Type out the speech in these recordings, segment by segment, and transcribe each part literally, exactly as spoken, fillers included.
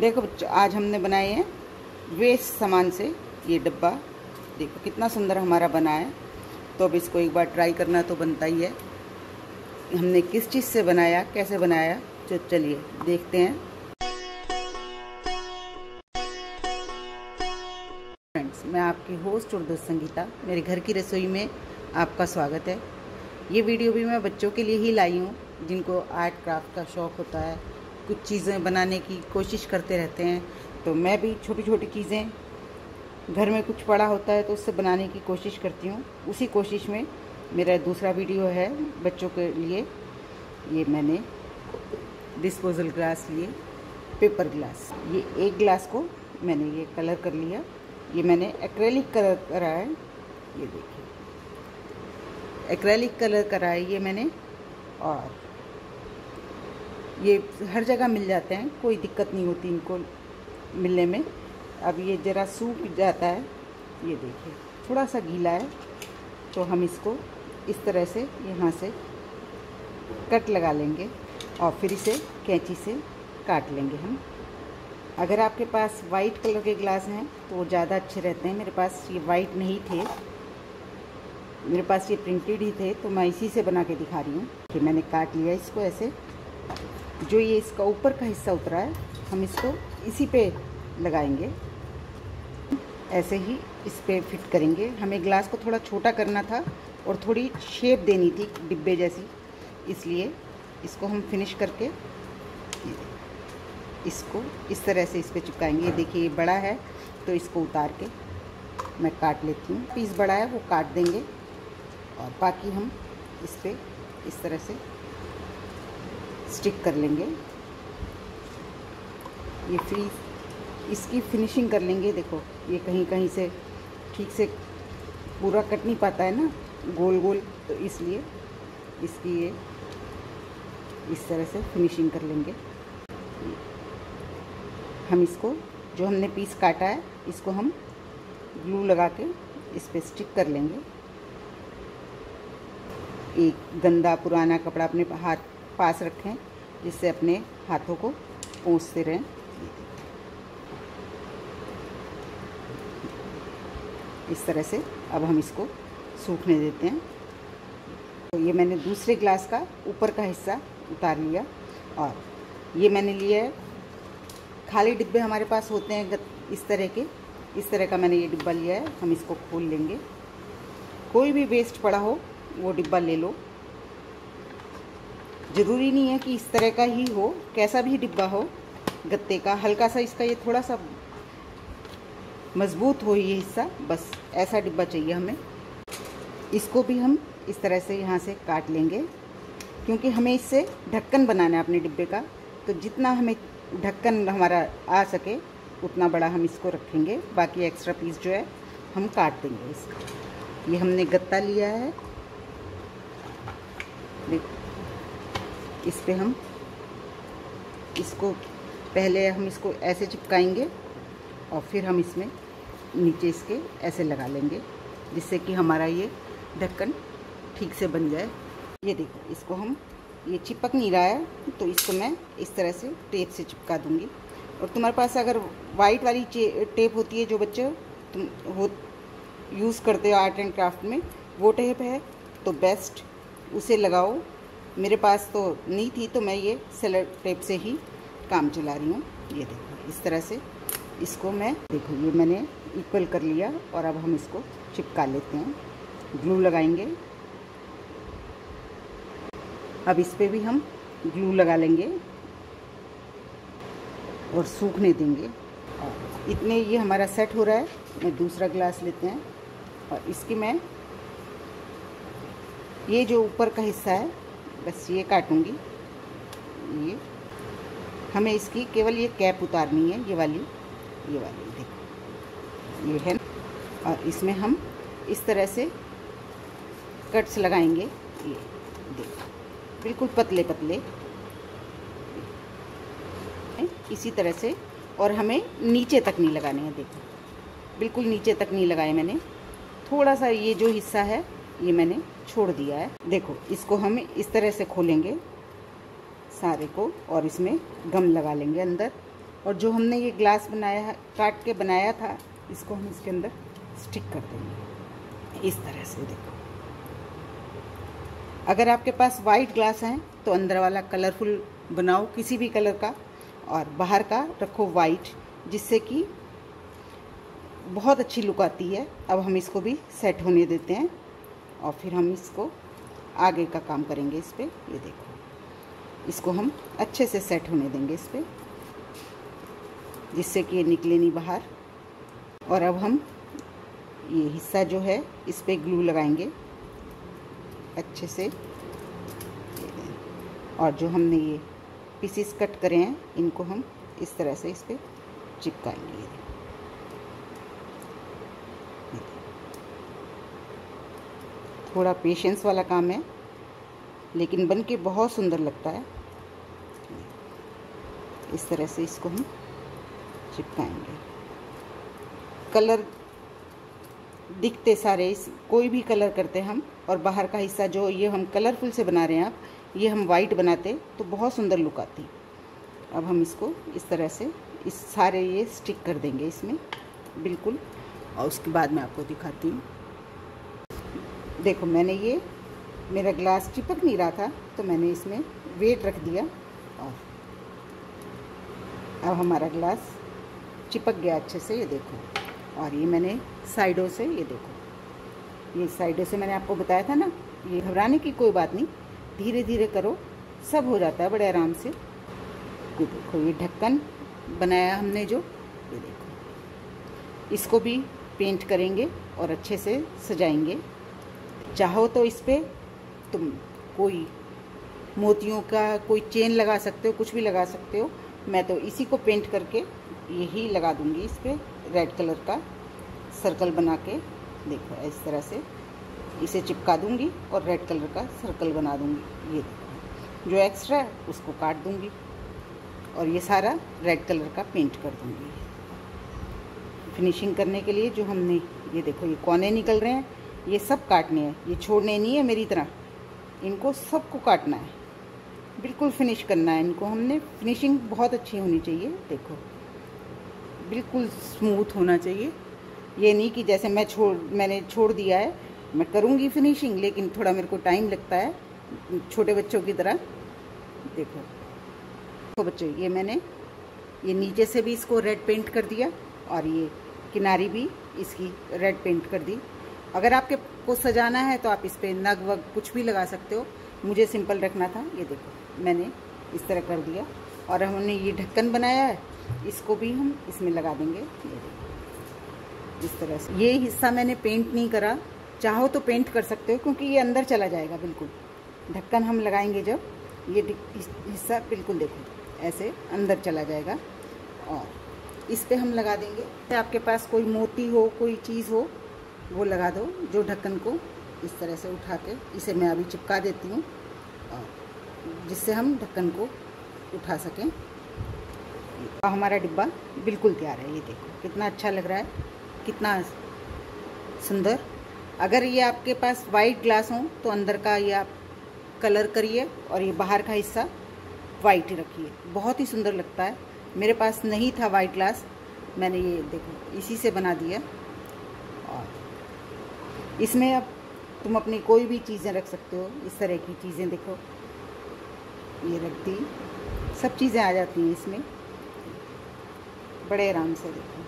देखो बच्चों, आज हमने बनाए हैं वेस्ट सामान से ये डब्बा। देखो कितना सुंदर हमारा बना है। तो अब इसको एक बार ट्राई करना तो बनता ही है। हमने किस चीज़ से बनाया, कैसे बनाया, तो चलिए देखते हैं। फ्रेंड्स, मैं आपकी होस्ट और दोस्त संगीता, मेरे घर की रसोई में आपका स्वागत है। ये वीडियो भी मैं बच्चों के लिए ही लाई हूँ, जिनको आर्ट क्राफ्ट का शौक़ होता है, कुछ चीज़ें बनाने की कोशिश करते रहते हैं। तो मैं भी छोटी छोटी चीज़ें, घर में कुछ पड़ा होता है तो उससे बनाने की कोशिश करती हूँ। उसी कोशिश में मेरा दूसरा वीडियो है बच्चों के लिए। ये मैंने डिस्पोजल ग्लास लिए, पेपर ग्लास। ये एक ग्लास को मैंने ये कलर कर लिया। ये मैंने एक्रेलिक कलर करा है, ये देखिए एक्रेलिक कलर करा है ये मैंने। और ये हर जगह मिल जाते हैं, कोई दिक्कत नहीं होती इनको मिलने में। अब ये ज़रा सूख जाता है, ये देखिए थोड़ा सा गीला है। तो हम इसको इस तरह से यहाँ से कट लगा लेंगे और फिर इसे कैंची से काट लेंगे हम। अगर आपके पास वाइट कलर के ग्लास हैं तो ज़्यादा अच्छे रहते हैं। मेरे पास ये वाइट नहीं थे, मेरे पास ये प्रिंटेड ही थे, तो मैं इसी से बना के दिखा रही हूँ। कि मैंने काट लिया इसको ऐसे, जो ये इसका ऊपर का हिस्सा उतरा है हम इसको इसी पे लगाएंगे। ऐसे ही इस पे फिट करेंगे। हमें ग्लास को थोड़ा छोटा करना था और थोड़ी शेप देनी थी डिब्बे जैसी, इसलिए इसको हम फिनिश करके इसको इस तरह से इस पे चिपकाएंगे। देखिए ये बड़ा है तो इसको उतार के मैं काट लेती हूँ। पीस बड़ा है वो काट देंगे और बाकी हम इस पे इस तरह से स्टिक कर लेंगे। ये फ्री इसकी फिनिशिंग कर लेंगे। देखो ये कहीं कहीं से ठीक से पूरा कट नहीं पाता है ना, गोल गोल, तो इसलिए इसकी ये इस तरह से फिनिशिंग कर लेंगे। हम इसको जो हमने पीस काटा है इसको हम ग्लू लगा के इस पे स्टिक कर लेंगे। एक गंदा पुराना कपड़ा अपने हाथ पास रखें जिससे अपने हाथों को पोंछते रहें। इस तरह से अब हम इसको सूखने देते हैं। तो ये मैंने दूसरे ग्लास का ऊपर का हिस्सा उतार लिया। और ये मैंने लिया है, खाली डिब्बे हमारे पास होते हैं इस तरह के, इस तरह का मैंने ये डिब्बा लिया है। हम इसको खोल लेंगे। कोई भी वेस्ट पड़ा हो वो डिब्बा ले लो, ज़रूरी नहीं है कि इस तरह का ही हो, कैसा भी डिब्बा हो, गत्ते का हल्का सा, इसका ये थोड़ा सा मजबूत हो ये हिस्सा, बस ऐसा डिब्बा चाहिए हमें। इसको भी हम इस तरह से यहाँ से काट लेंगे, क्योंकि हमें इससे ढक्कन बनाना है अपने डिब्बे का। तो जितना हमें ढक्कन हमारा आ सके उतना बड़ा हम इसको रखेंगे, बाकी एक्स्ट्रा पीस जो है हम काट देंगे इसको। ये हमने गत्ता लिया है, देखो इस पे हम इसको पहले हम इसको ऐसे चिपकाएंगे और फिर हम इसमें नीचे इसके ऐसे लगा लेंगे, जिससे कि हमारा ये ढक्कन ठीक से बन जाए। ये देखो इसको हम, ये चिपक नहीं रहा है तो इसको मैं इस तरह से टेप से चिपका दूंगी। और तुम्हारे पास अगर वाइट वाली टेप होती है जो बच्चे तुम हो यूज़ करते हो आर्ट एंड क्राफ्ट में, वो टेप है तो बेस्ट, उसे लगाओ। मेरे पास तो नहीं थी तो मैं ये सेलो टेप से ही काम चला रही हूँ। ये देखो इस तरह से इसको मैं, देखो ये मैंने इक्वल कर लिया। और अब हम इसको चिपका लेते हैं, ग्लू लगाएंगे। अब इस पे भी हम ग्लू लगा लेंगे और सूखने देंगे। और इतने ये हमारा सेट हो रहा है। मैं दूसरा ग्लास लेते हैं और इसकी मैं ये जो ऊपर का हिस्सा है बस ये काटूंगी। ये हमें इसकी केवल ये कैप उतारनी है, ये वाली, ये वाली देखो ये है। और इसमें हम इस तरह से कट्स लगाएंगे, ये देखो बिल्कुल पतले पतले इसी तरह से। और हमें नीचे तक नहीं लगाने हैं, देखो बिल्कुल नीचे तक नहीं लगाए मैंने। थोड़ा सा ये जो हिस्सा है ये मैंने छोड़ दिया है। देखो इसको हम इस तरह से खोलेंगे सारे को और इसमें गम लगा लेंगे अंदर। और जो हमने ये ग्लास बनाया काट के बनाया था इसको हम इसके अंदर स्टिक कर देंगे इस तरह से। देखो, अगर आपके पास वाइट ग्लास हैं तो अंदर वाला कलरफुल बनाओ किसी भी कलर का और बाहर का रखो वाइट, जिससे कि बहुत अच्छी लुक आती है। अब हम इसको भी सेट होने देते हैं और फिर हम इसको आगे का काम करेंगे इस पर। ये देखो, इसको हम अच्छे से सेट होने देंगे इस पर, जिससे कि ये निकले नहीं बाहर। और अब हम ये हिस्सा जो है इस पर ग्लू लगाएंगे अच्छे से। और जो हमने ये पीसेस कट करे हैं इनको हम इस तरह से इस पर चिपकाएंगे। थोड़ा पेशेंस वाला काम है लेकिन बन के बहुत सुंदर लगता है। इस तरह से इसको हम चिपकाएंगे। कलर दिखते सारे इस कोई भी कलर करते हम, और बाहर का हिस्सा जो ये हम कलरफुल से बना रहे हैं आप, ये हम वाइट बनाते तो बहुत सुंदर लुक आती। अब हम इसको इस तरह से इस सारे ये स्टिक कर देंगे इसमें बिल्कुल। और उसके बाद मैं आपको दिखाती हूँ। देखो, मैंने ये मेरा ग्लास चिपक नहीं रहा था तो मैंने इसमें वेट रख दिया और अब हमारा ग्लास चिपक गया अच्छे से। ये देखो, और ये मैंने साइडों से, ये देखो ये साइडों से मैंने आपको बताया था ना, ये घबराने की कोई बात नहीं, धीरे धीरे करो, सब हो जाता है बड़े आराम से। ये देखो, ये ढक्कन बनाया हमने जो, ये देखो इसको भी पेंट करेंगे और अच्छे से सजाएंगे। चाहो तो इस पर तुम कोई मोतियों का कोई चेन लगा सकते हो, कुछ भी लगा सकते हो। मैं तो इसी को पेंट करके यही लगा दूंगी इस पर, रेड कलर का सर्कल बना के। देखो इस तरह से इसे चिपका दूंगी और रेड कलर का सर्कल बना दूंगी। ये देखो, जो एक्स्ट्रा है उसको काट दूंगी और ये सारा रेड कलर का पेंट कर दूंगी। फिनिशिंग करने के लिए जो हमने ये देखो ये कोने निकल रहे हैं ये सब काटने हैं, ये छोड़ने नहीं है मेरी तरह, इनको सबको काटना है, बिल्कुल फिनिश करना है इनको हमने। फिनिशिंग बहुत अच्छी होनी चाहिए, देखो बिल्कुल स्मूथ होना चाहिए। ये नहीं कि जैसे मैं छोड़ मैंने छोड़ दिया है, मैं करूँगी फिनिशिंग लेकिन थोड़ा मेरे को टाइम लगता है, छोटे बच्चों की तरह। देखो तो बच्चों, ये मैंने ये नीचे से भी इसको रेड पेंट कर दिया और ये किनारी भी इसकी रेड पेंट कर दी। अगर आपके को सजाना है तो आप इस पर नग वग कुछ भी लगा सकते हो, मुझे सिंपल रखना था। ये देखो मैंने इस तरह कर दिया और हमने ये ढक्कन बनाया है इसको भी हम इसमें लगा देंगे। ये देखो इस तरह से, ये हिस्सा मैंने पेंट नहीं करा, चाहो तो पेंट कर सकते हो क्योंकि ये अंदर चला जाएगा बिल्कुल। ढक्कन हम लगाएंगे जब, ये हिस्सा बिल्कुल देखो ऐसे अंदर चला जाएगा और इस पर हम लगा देंगे। आपके पास कोई मोती हो कोई चीज़ हो वो लगा दो, जो ढक्कन को इस तरह से उठा के, इसे मैं अभी चिपका देती हूँ जिससे हम ढक्कन को उठा सकें। हमारा डिब्बा बिल्कुल तैयार है। ये देखो कितना अच्छा लग रहा है, कितना सुंदर। अगर ये आपके पास वाइट ग्लास हो तो अंदर का ये आप कलर करिए और ये बाहर का हिस्सा वाइट रखिए, बहुत ही सुंदर लगता है। मेरे पास नहीं था वाइट ग्लास, मैंने ये देखो इसी से बना दिया। और इसमें अब तुम अपनी कोई भी चीज़ें रख सकते हो, इस तरह की चीज़ें देखो ये रख दी, सब चीज़ें आ जाती हैं इसमें बड़े आराम से। देखो,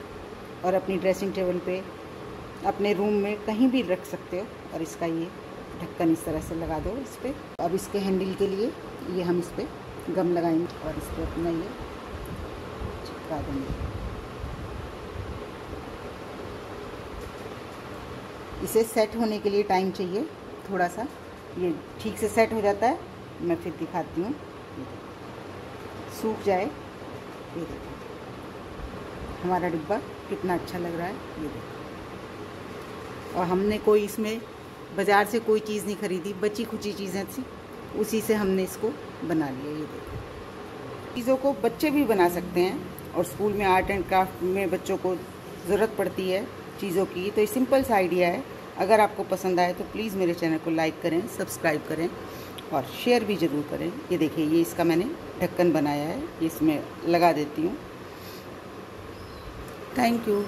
और अपनी ड्रेसिंग टेबल पे अपने रूम में कहीं भी रख सकते हो। और इसका ये ढक्कन इस तरह से लगा दो इस पर। अब इसके हैंडल के लिए ये हम इस पर गम लगाएंगे और इस पर अपना ये चिपका देंगे। इसे सेट होने के लिए टाइम चाहिए थोड़ा सा, ये ठीक से सेट हो जाता है। मैं फिर दिखाती हूँ, सूख जाए। ये देखो हमारा डिब्बा कितना अच्छा लग रहा है। ये देखो, और हमने कोई इसमें बाज़ार से कोई चीज़ नहीं खरीदी, बची खुची चीज़ें थी उसी से हमने इसको बना लिया। ये देखो, चीज़ों को बच्चे भी बना सकते हैं और स्कूल में आर्ट एंड क्राफ्ट में बच्चों को ज़रूरत पड़ती है चीज़ों की, तो ये सिंपल सा आइडिया है। अगर आपको पसंद आए तो प्लीज़ मेरे चैनल को लाइक करें, सब्सक्राइब करें और शेयर भी ज़रूर करें। ये देखिए, ये इसका मैंने ढक्कन बनाया है, इसमें लगा देती हूँ। Thank you.